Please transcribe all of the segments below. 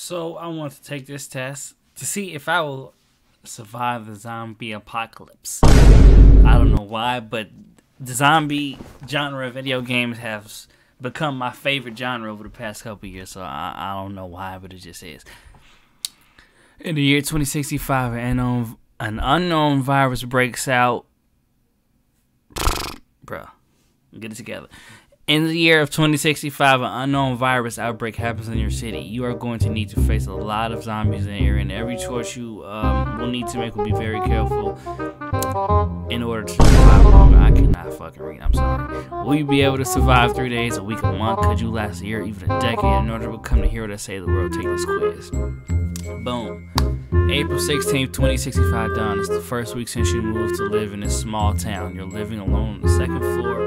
So I want to take this test to see if I will survive the zombie apocalypse. I don't know why, but the zombie genre of video games has become my favorite genre over the past couple of years, so I don't know why, but it just is. In the year 2065, an unknown virus breaks out. Bruh, get it together. In the year of 2065, an unknown virus outbreak happens in your city. You are going to need to face a lot of zombies in the area, and every choice you will need to make will be very careful in order to survive. I cannot fucking read, I'm sorry. Will you be able to survive 3 days, a week, a month? Could you last a year, even a decade? In order to become the hero that saved the world, take this quiz. Boom. April 16th, 2065 dawn. It's the first week since you moved to live in this small town. You're living alone on the second floor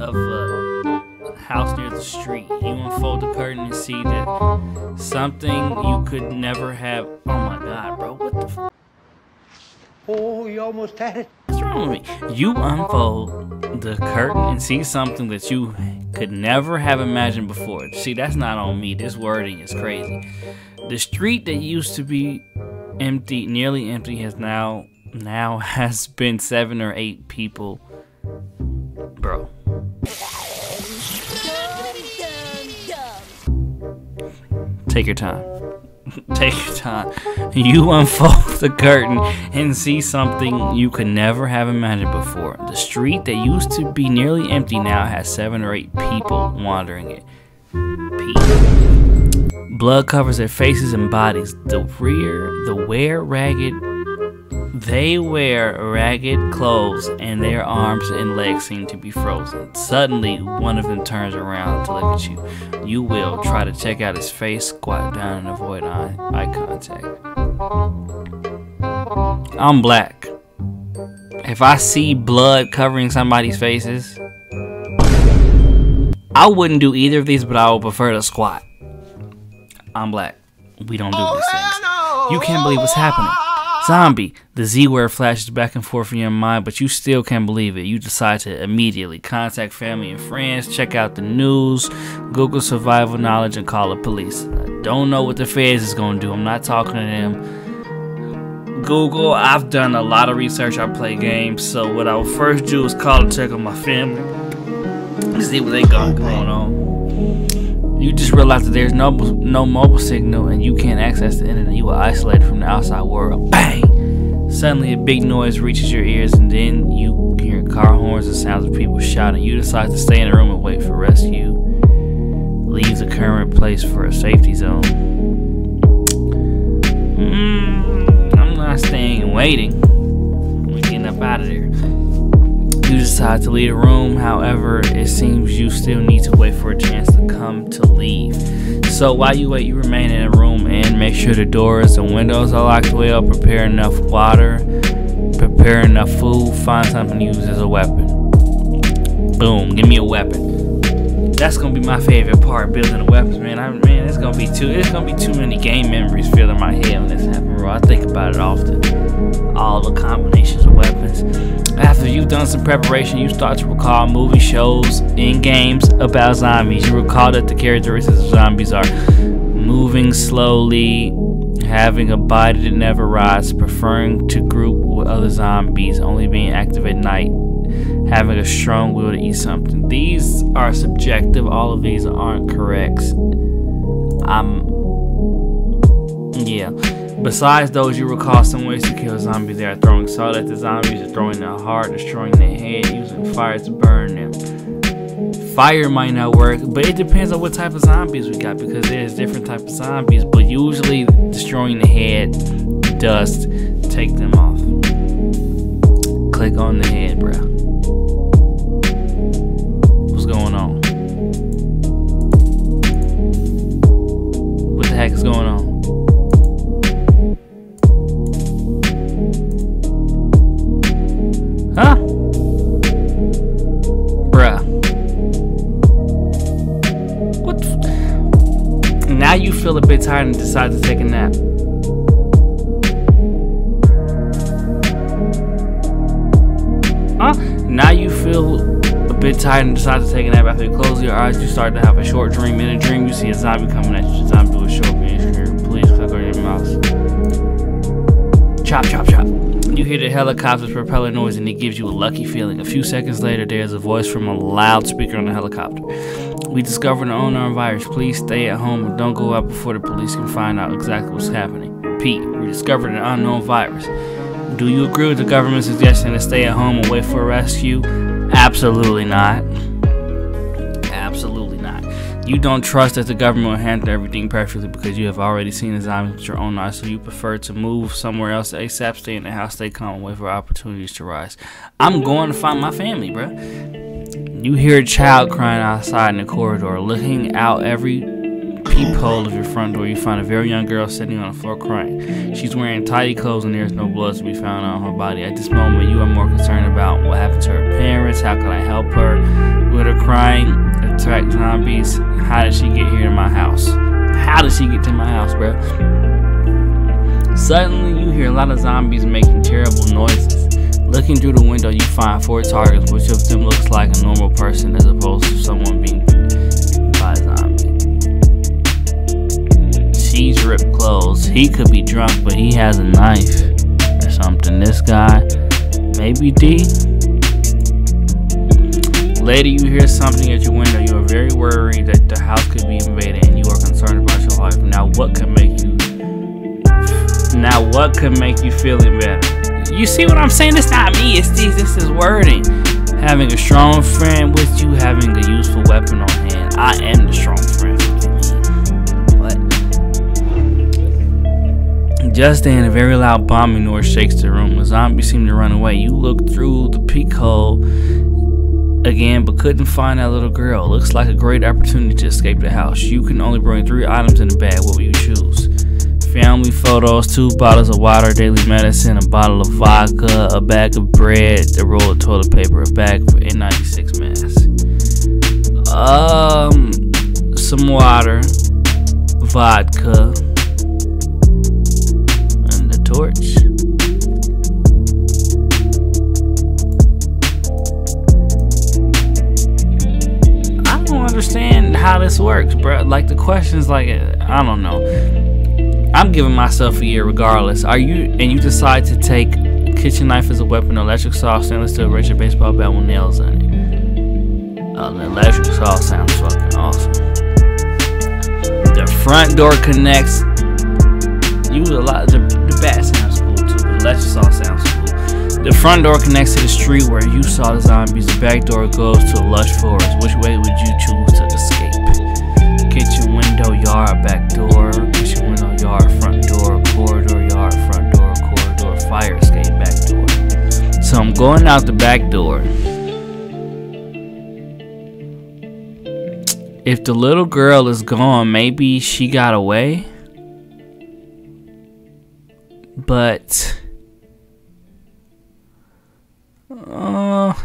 of a house near the street. You unfold the curtain and see that something you could never have. Oh my god, bro, what the f? Oh, you almost had it. What's wrong with me? You unfold the curtain and see something that you could never have imagined before. See, that's not on me. This wording is crazy. The street that used to be empty, nearly empty, has now has been 7 or 8 people. Bro. Take your time. Take your time. You unfold the curtain and see something you could never have imagined before. The street that used to be nearly empty now has 7 or 8 people wandering it. Peace. Blood covers their faces and bodies. They wear ragged clothes, and their arms and legs seem to be frozen. Suddenly, one of them turns around to look at you. You will try to check out his face, squat down, and avoid eye contact. I'm black. If I see blood covering somebody's faces, I wouldn't do either of these, but I would prefer to squat. I'm black. We don't do these things. No. You can't believe what's happening. Zombie. The Z word flashes back and forth in your mind, but you still can't believe it. You decide to immediately contact family and friends, check out the news, Google survival knowledge, and call the police. I don't know what the feds is going to do. I'm not talking to them. Google. I've done a lot of research. I play games. So what I would first do is call and check on my family. See what they got going on. You just realize that there's no mobile signal and you can't access the internet. You are isolated from the outside world. Bang! Suddenly a big noise reaches your ears, and then you hear car horns and sounds of people shouting. You decide to stay in the room and wait for rescue. Leave the current place for a safety zone. I'm not staying and waiting. We're getting up out of there. You decide to leave the room, however, it seems you still need to wait for a chance to come to leave. So while you wait, you remain in the room and make sure the doors and windows are locked well, prepare enough water, prepare enough food, find something to use as a weapon. Boom, give me a weapon. That's gonna be my favorite part, building the weapons, man. It's gonna be too many game memories filling my head when this happens, bro. I think about it often. All the combinations of weapons. After you've done some preparation, you start to recall movie shows and games about zombies. You recall that the characteristics of zombies are moving slowly, having a body that never rots, preferring to group with other zombies, only being active at night, having a strong will to eat something. These are subjective. All of these aren't correct. Yeah. Besides those, you recall some ways to kill zombies. They are throwing salt at the zombies, or throwing their heart, destroying their head, using fire to burn them. Fire might not work, but it depends on what type of zombies we got, because there's different types of zombies, but usually destroying the head, dust, take them off. Click on the head, bro. What's going on? What the heck is going on? Huh? Bruh. What the f? Now you feel a bit tired and decide to take a nap. Huh? Now you feel a bit tired and decide to take a nap. After you close your eyes, you start to have a short dream. In a dream, you see a zombie coming at you. The zombie will show up in your dream. helicopter's propeller noise and it gives you a lucky feeling. A few seconds later, there's a voice from a loudspeaker on the helicopter. We discovered an unknown virus. Please stay at home and don't go out before the police can find out exactly what's happening. Repeat, we discovered an unknown virus. Do you agree with the government's suggestion to stay at home and wait for a rescue? Absolutely not. Absolutely not. You don't trust that the government will handle everything perfectly because you have already seen the zombies with your own eyes, so you prefer to move somewhere else ASAP, stay in the house, stay calm, and wait for opportunities to rise. I'm going to find my family, bruh. You hear a child crying outside in the corridor, looking out every peephole of your front door. You find a very young girl sitting on the floor crying. She's wearing tidy clothes and there's no blood to be found on her body. At this moment, you are more concerned about what happened to her parents. How can I help her with her crying? Attack zombies. How did she get here to my house? How did she get to my house, bro? Suddenly, you hear a lot of zombies making terrible noises. Looking through the window, you find 4 targets, which of them looks like a normal person as opposed to someone being bit by a zombie. He's ripped clothes. He could be drunk, but he has a knife or something. This guy, maybe D. Later, you hear something at your window. You are very worried that the house could be invaded, and you are concerned about your life. Now, what could make you feeling better? You see what I'm saying? It's not me. It's these. This is wording. Having a strong friend with you, having a useful weapon on hand. I am the strong friend. Just then, a very loud bombing noise shakes the room. A zombie seemed to run away. You looked through the peek hole again, but couldn't find that little girl. Looks like a great opportunity to escape the house. You can only bring 3 items in the bag. What will you choose? Family photos, 2 bottles of water, daily medicine, a bottle of vodka, a bag of bread, a roll of toilet paper, a bag for N96 masks, some water, vodka, torch. I don't understand how this works, bro. Like, the questions, like, I don't know. I'm giving myself a year regardless. Are you, and you decide to take kitchen knife as a weapon, electric saw, stainless steel razor, baseball bat with nails on it. An electric saw sounds fucking awesome. The front door connects. You a lot. The bat sounds cool too, but the electric saw sounds cool. The front door connects to the street where you saw the zombies. The back door goes to a lush forest. Which way would you choose to escape? Kitchen window, yard, back door. Kitchen window, yard, front door. Corridor, yard, front door. Corridor, fire escape, back door. So I'm going out the back door. If the little girl is gone, maybe she got away? But a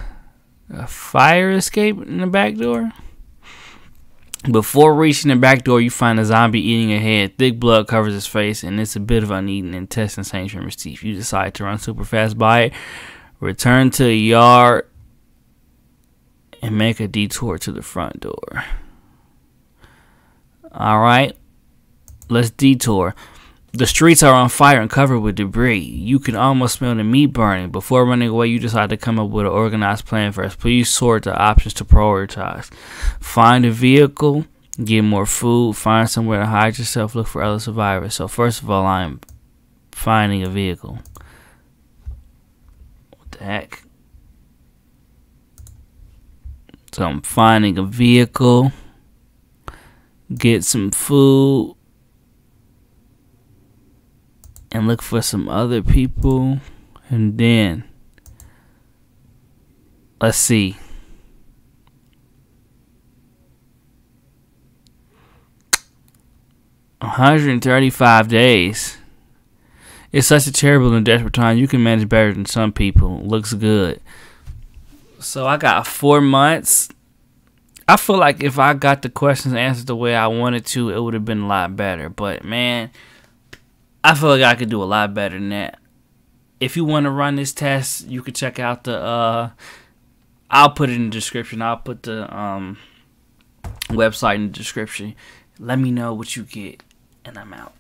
fire escape in the back door. Before reaching the back door, you find a zombie eating a head. Thick blood covers his face, and it's a bit of uneaten intestines hanging from his teeth. You decide to run super fast by it, return to the yard, and make a detour to the front door. All right, let's detour. The streets are on fire and covered with debris. You can almost smell the meat burning. Before running away, you decide to come up with an organized plan first. Please sort the options to prioritize. Find a vehicle, get more food, find somewhere to hide yourself, look for other survivors. So first of all, I'm finding a vehicle. What the heck? So I'm finding a vehicle, get some food, and look for some other people. And then let's see. A 135 days. It's such a terrible and desperate time. You can manage better than some people. Looks good. So I got 4 months. I feel like if I got the questions answered the way I wanted to, it would have been a lot better. But man, I feel like I could do a lot better than that. If you want to run this test, you could check out the, I'll put it in the description. I'll put the website in the description. Let me know what you get, and I'm out.